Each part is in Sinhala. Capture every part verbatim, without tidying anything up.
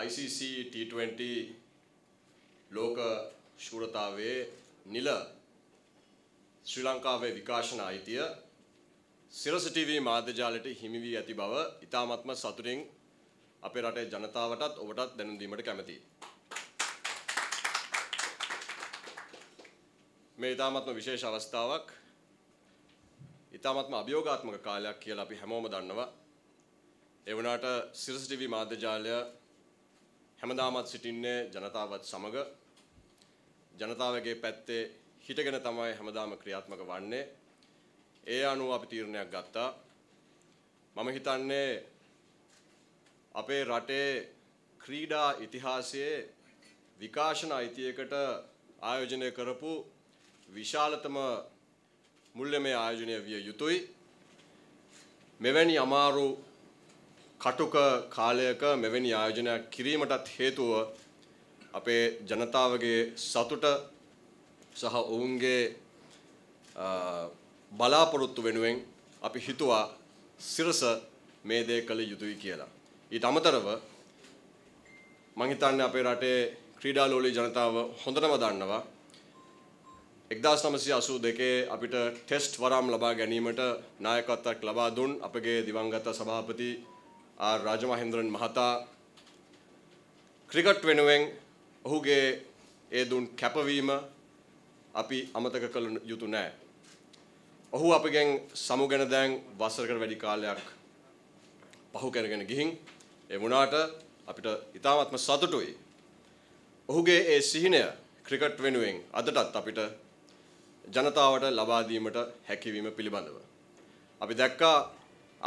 I C C T twenty Loka Shuratave Nila Sri Lankave Vikashana Aitiya Sirus T V Madhyajalata Himivi Ati Bava Itamatma Saturing අපේ රටේ ජනතාවටත් ඔබටත් දැනුම් දීමට කැමැතියි. මේ ඉතාමත්ම විශේෂ අවස්ථාවක්, ඉතාමත්ම අභියෝගාත්මක කාලයක් කියලා අපි හැමෝම දන්නවා. ඒ වුණාට Sirus T V මාධ්‍ය ජාලය හැමදාමත් සිටින්නේ ජනතාවත් සමග, ජනතාවගේ පැත්තේ හිටගෙන තමයි හැමදාම ක්‍රියාත්මක වන්නේ. ඒ අනුව අපි තීරණයක් ගත්තා. මම හිතන්නේ අපේ රටේ ක්‍රීඩා ඉතිහාසයේ විකාශන අයිතියකට ආයෝජනය කරපු විශාලතම මුල්‍යමය ආයෝජනය විය යුතුයි. මෙවැනි අමාරු කටුක කාලයක මෙවැනි ආයෝජනයක් කිරීමටත් හේතුව අපේ ජනතාවගේ සතුට සහ ඔවුන්ගේ බලාපොරොත්තු වෙනුවෙන් අපි හිතුවා සිරස මේ දේ කළ යුතුයි කියලා. ඊට අමතරව මම හිතන්නේ අපේ රටේ ක්‍රීඩා ලෝලී ජනතාව හොඳටම දන්නවා nineteen eighty-two අපිට ටෙස්ට් වරම් ලබා ගැනීමට නායකත්වයක් ලබා දුන් අපගේ දිවංගත සභාපති ආර් රාජමහේන්ද්‍රන් මහතා ක්‍රිකට් වෙනුවෙන් ඔහුගේ ඒ දුන් කැපවීම අපි අමතක කළ යුතු නැහැ. ඔහු අපගෙන් සමුගෙන දැන් වසරකට වැඩි කාලයක් පහු කරගෙන ගිහින් ඒ වුණාට අපිට ඉතාමත්ම සතුටුයි. ඔහුගේ ඒ සිහිනය ක්‍රිකට් වෙනුවෙන් අදටත් අපිට ජනතාවට ලබා දීමට හැකියවීම පිළිබඳව. අපි දැක්කා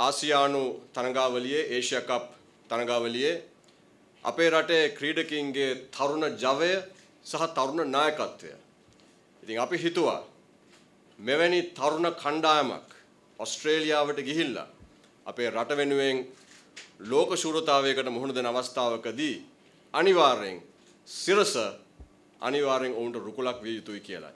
ආසියානු තරගාවලියේ ඒෂියා කප් තරගාවලියේ අපේ රටේ ක්‍රීඩකයින්ගේ තරුණ ජවය සහ තරුණ නායකත්වය. ඉතින් අපි හිතුවා මෙවැනි තරුණ කණ්ඩායමක් ඕස්ට්‍රේලියාවට ගිහිල්ලා අපේ රට වෙනුවෙන් ලෝක ශූරතාවයකට මුහුණ දෙන අවස්ථාවකදී අනිවාර්යෙන් සිරස අනිවාර්යෙන් ඔවුන්ට රුකුලක් විය යුතුයි කියලා.